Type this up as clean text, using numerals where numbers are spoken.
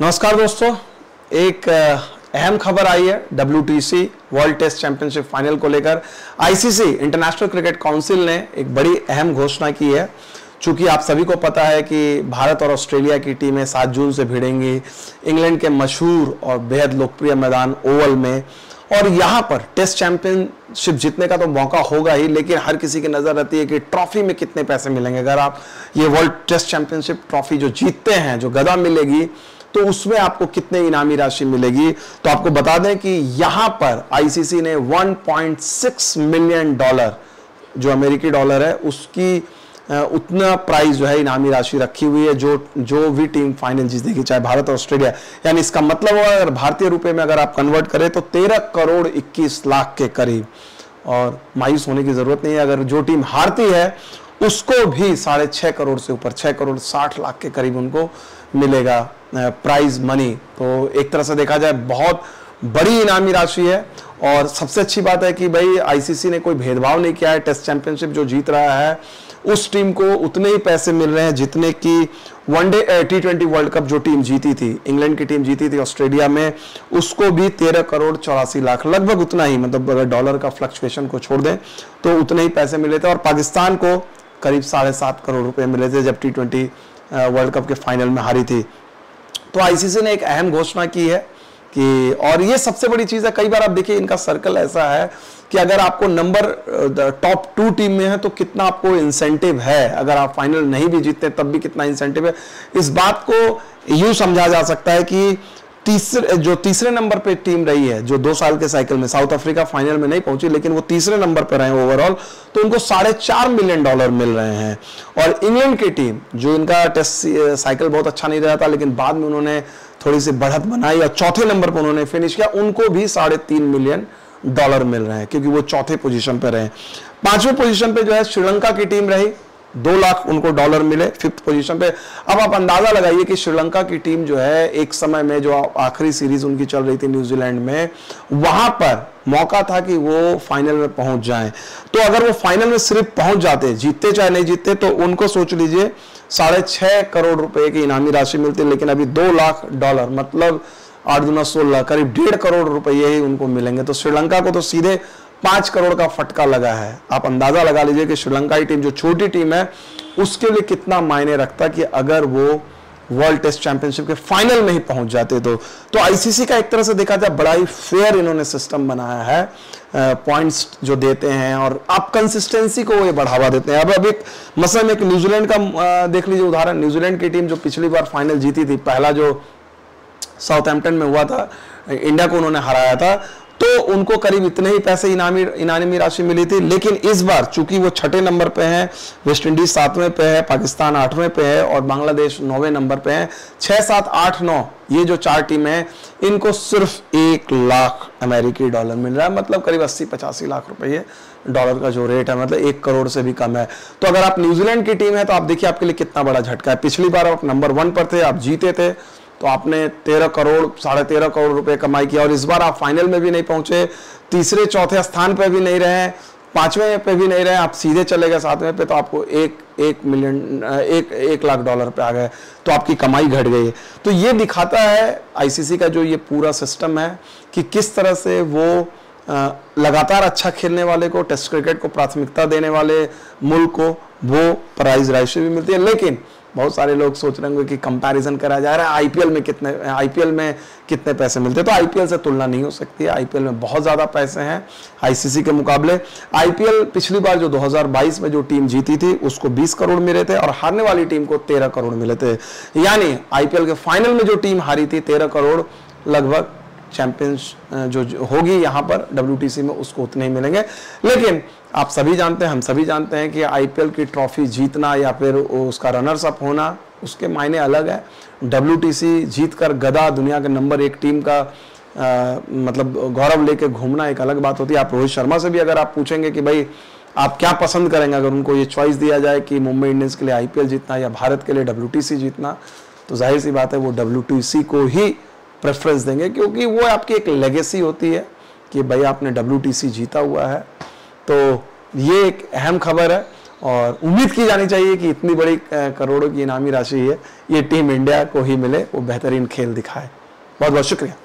नमस्कार दोस्तों, एक अहम खबर आई है WTC world test championship final को लेकर। ICC इंटरनेशनल क्रिकेट काउंसिल ने एक बड़ी अहम घोषणा की है। चूँकि आप सभी को पता है कि भारत और ऑस्ट्रेलिया की टीमें 7 जून से भिड़ेंगी इंग्लैंड के मशहूर और बेहद लोकप्रिय मैदान ओवल में, और यहाँ पर टेस्ट चैंपियनशिप जीतने का तो मौका होगा ही, लेकिन हर किसी की नज़र रहती है कि ट्रॉफी में कितने पैसे मिलेंगे। अगर आप ये वर्ल्ड टेस्ट चैंपियनशिप ट्रॉफी जो जीतते हैं, जो गदा मिलेगी, तो उसमें आपको कितने इनामी राशि मिलेगी। तो आपको बता दें कि यहाँ पर ICC ने 1.6 मिलियन डॉलर जो अमेरिकी डॉलर है उसकी उतना प्राइस जो है इनामी राशि रखी हुई है जो भी टीम फाइनल जीतेगी, चाहे भारत और ऑस्ट्रेलिया। यानी इसका मतलब होगा अगर भारतीय रुपए में अगर आप कन्वर्ट करें तो 13 करोड़ 21 लाख के करीब। और मायूस होने की जरूरत नहीं है, अगर जो टीम हारती है उसको भी 6.5 करोड़ से ऊपर 6 करोड़ 60 लाख के करीब उनको मिलेगा प्राइज मनी। तो एक तरह से देखा जाए बहुत बड़ी इनामी राशि है। और सबसे अच्छी बात है कि भाई ICC ने कोई भेदभाव नहीं किया है, टेस्ट चैंपियनशिप जो जीत रहा है उस टीम को उतने ही पैसे मिल रहे हैं जितने की वनडे T20 वर्ल्ड कप जो टीम जीती थी, इंग्लैंड की टीम जीती थी ऑस्ट्रेलिया में, उसको भी 13 करोड़ 84 लाख, लगभग उतना ही, मतलब अगर डॉलर का फ्लक्चुएशन को छोड़ दें तो उतने ही पैसे मिले थे। और पाकिस्तान को करीब 7.5 करोड़ रुपये मिले थे जब T20 वर्ल्ड कप के फाइनल में हारी थी। तो ICC ने एक अहम घोषणा की है कि, और ये सबसे बड़ी चीज़ है, कई बार आप देखिए इनका सर्कल ऐसा है कि अगर आपको नंबर टॉप 2 टीम में है तो कितना आपको इंसेंटिव है, अगर आप फाइनल नहीं भी जीतते तब भी कितना इंसेंटिव है। इस बात को यूँ समझा जा सकता है कि जो तीसरे नंबर पे टीम रही है, जो 2 साल के साइकिल में, साउथ अफ्रीका फाइनल में नहीं पहुंची लेकिन वो तीसरे नंबर पे रहे हैं ओवरऑल, तो उनको 4.5 मिलियन डॉलर मिल रहे हैं। और इंग्लैंड की टीम, जो इनका टेस्ट साइकिल बहुत अच्छा नहीं रहा था लेकिन बाद में उन्होंने थोड़ी सी बढ़त बनाई और चौथे नंबर पर उन्होंने फिनिश किया, उनको भी 3.5 मिलियन डॉलर मिल रहे हैं क्योंकि वो चौथे पोजिशन पर रहे। 5वें पोजिशन पर जो है श्रीलंका की टीम रही, 2 लाख उनको डॉलर मिले 5th पोजीशन पे। अब आप अंदाजा लगाइए कि श्रीलंका की टीम जो है एक समय में, जो आखिरी सीरीज उनकी चल रही थी न्यूजीलैंड में, वहां पर मौका था कि वो फाइनल में पहुंच जाएं। तो अगर वो फाइनल में सिर्फ पहुंच जाते, जीतते चाहे नहीं जीतते, तो उनको सोच लीजिए 6.5 करोड़ रुपए की इनामी राशि मिलती, लेकिन अभी 2 लाख डॉलर, मतलब 8×2 = 16, करीब 1.5 करोड़ रुपये ही उनको मिलेंगे। तो श्रीलंका को तो सीधे 5 करोड़ का फटका लगा है। आप अंदाजा लगा लीजिए कि श्रीलंकाई टीम जो छोटी टीम है उसके लिए कितना मायने रखता कि अगर वो वर्ल्ड टेस्ट चैंपियनशिप के फाइनल में ही पहुंच जाते। तो ICC का एक तरह से देखा जाए बड़ा ही फेयर इन्होंने सिस्टम बनाया है, पॉइंट्स जो देते हैं और आप कंसिस्टेंसी को ये बढ़ावा देते हैं। अब एक मसलन एक न्यूजीलैंड का देख लीजिए उदाहरण। न्यूजीलैंड की टीम जो पिछली बार फाइनल जीती थी, पहला जो साउथ हैम्पटन में हुआ था, इंडिया को उन्होंने हराया था, तो उनको करीब इतने ही पैसे इनामी राशि मिली थी। लेकिन इस बार चूंकि वो 6ठे नंबर पे हैं, वेस्ट इंडीज 7वें पे है, पाकिस्तान 8वें पे है और बांग्लादेश 9वें नंबर पे है, 6, 7, 8, 9 ये जो 4 टीमें हैं इनको सिर्फ 1 लाख अमेरिकी डॉलर मिल रहा है, मतलब करीब 80-85 लाख रुपये डॉलर का जो रेट है, मतलब 1 करोड़ से भी कम है। तो अगर आप न्यूजीलैंड की टीम है तो आप देखिए आपके लिए कितना बड़ा झटका है। पिछली बार आप नंबर 1 पर थे, आप जीते थे, तो आपने 13 करोड़ 13.5 करोड़ रुपए कमाई किया। और इस बार आप फाइनल में भी नहीं पहुंचे, 3-4 स्थान पे भी नहीं रहे, 5वें पे भी नहीं रहे, आप सीधे चले गए 7वें पे, तो आपको $1 लाख पे आ गए, तो आपकी कमाई घट गई। तो ये दिखाता है ICC का जो ये पूरा सिस्टम है कि किस तरह से वो लगातार अच्छा खेलने वाले को, टेस्ट क्रिकेट को प्राथमिकता देने वाले मुल्क को वो प्राइज राशि भी मिलती है। लेकिन बहुत सारे लोग सोच रहे होंगे कि कंपैरिजन करा जा रहा है आईपीएल में कितने पैसे मिलते हैं, तो आईपीएल से तुलना नहीं हो सकती है। आईपीएल में बहुत ज़्यादा पैसे हैं ICC के मुकाबले। आईपीएल पिछली बार जो 2022 में जो टीम जीती थी उसको 20 करोड़ मिले थे और हारने वाली टीम को 13 करोड़ मिले थे। यानी IPL के फाइनल में जो टीम हारी थी 13 करोड़ लगभग चैंपियंस जो होगी यहाँ पर WTC में उसको उतने ही मिलेंगे। लेकिन आप सभी जानते हैं, हम सभी जानते हैं कि IPL की ट्रॉफी जीतना या फिर उसका रनर्स अप होना, उसके मायने अलग है। WTC जीतकर गदा दुनिया के नंबर 1 टीम का मतलब गौरव लेके घूमना एक अलग बात होती है। आप रोहित शर्मा से भी अगर आप पूछेंगे कि भाई आप क्या पसंद करेंगे अगर उनको ये चॉइस दिया जाए कि मुंबई इंडियंस के लिए IPL जीतना या भारत के लिए WTC जीतना, तो जाहिर सी बात है वो WTC को ही प्रेफरेंस देंगे, क्योंकि वो आपकी एक लेगेसी होती है कि भाई आपने WTC जीता हुआ है। तो ये एक अहम खबर है और उम्मीद की जानी चाहिए कि इतनी बड़ी करोड़ों की इनामी राशि है ये टीम इंडिया को ही मिले, वो बेहतरीन खेल दिखाए। बहुत बहुत शुक्रिया।